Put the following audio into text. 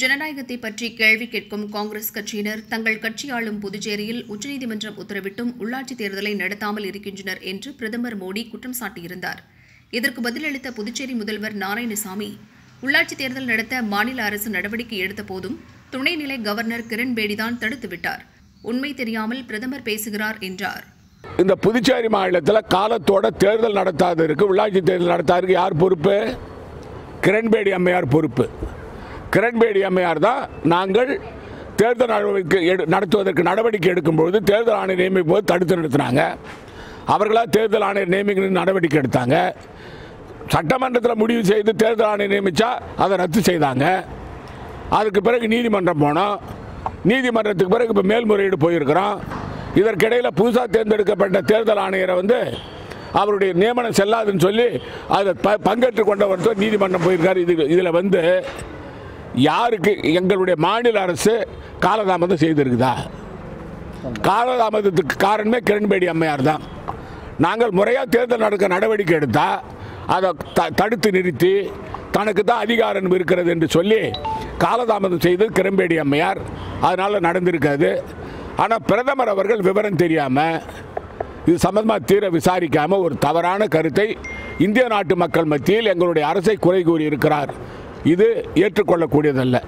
ஜனநாயகத்தை பற்றி கேள்வி கேட்கும் காங்கிரஸ் கட்சியினர் தங்கள் கட்சியாளும் புதுச்சேரியில் உச்சநீதிமன்றம் உத்தரவிட்டும் உள்ளாட்சித் தேர்தலை நடத்தாமல் இருக்கின்றனர் என்று பிரதமர் மோடி குற்றம் சாட்டியிருந்தார். இதற்கு பதிலளித்த புதுச்சேரி முதல்வர் நாராயணசாமி, உள்ளாட்சித் தேர்தல் நடத்த மாநில அரசு நடவடிக்கை எடுத்த போதும் துணைநிலை கவர்னர் கிரண்பேடிதான் தடுத்துவிட்டார். உண்மை தெரியாமல் பிரதமர் பேசுகிறார் என்றார். இந்த புதுச்சேரி மாநிலத்தில் காலத்தோட தேர்தல் நடத்தாததற்கு, உள்ளாட்சி தேர்தல் நடத்தாததற்கு யார் பொறுப்பு? கிரண்பேடி அம்மையார் பொறுப்பு. கிரண்பேடி அம்மையார் தான் நாங்கள் தேர்தல் நடத்துவதற்கு நடவடிக்கை எடுக்கும்பொழுது, தேர்தல் ஆணையர் நியமிக்கும் போது தடுத்து நிறுத்தினாங்க. அவர்களாக தேர்தல் ஆணையர் நியமிக்க நடவடிக்கை எடுத்தாங்க. சட்டமன்றத்தில் முடிவு செய்து தேர்தல் ஆணையர் நியமித்தா அதை ரத்து செய்தாங்க. அதுக்கு பிறகு நீதிமன்றம் போனோம். நீதிமன்றத்துக்கு பிறகு இப்போ மேல்முறையீடு போயிருக்கிறோம். இதற்கிடையில் புதுசாக தேர்ந்தெடுக்கப்பட்ட தேர்தல் ஆணையரை அவருடைய நியமனம் செல்லாதுன்னு சொல்லி அதை பங்கேற்று கொண்டவர் நீதிமன்றம் போயிருக்காரு. இதில் யாருக்கு எங்களுடைய மாநில அரசு காலதாமதம் செய்திருக்குதா? காலதாமதத்துக்கு காரணமே கிரண்பேடி அம்மையார் தான். நாங்கள் முறையாக தேர்தல் நடக்க நடவடிக்கை எடுத்தால் அதை தடுத்து நிறுத்தி தனக்கு தான் அதிகாரம் இருக்கிறது என்று சொல்லி காலதாமதம் செய்தது கிரண்பேடி அம்மையார். அதனால் நடந்திருக்காது. ஆனால் பிரதமர் அவர்கள் விவரம் தெரியாமல், இது சம்பந்தமாக தீர விசாரிக்காமல் ஒரு தவறான கருத்தை இந்திய நாட்டு மக்கள் மத்தியில் எங்களுடைய அரசை குறை கூறியிருக்கிறார். இது ஏற்றுக்கொள்ளக்கூடியதல்ல.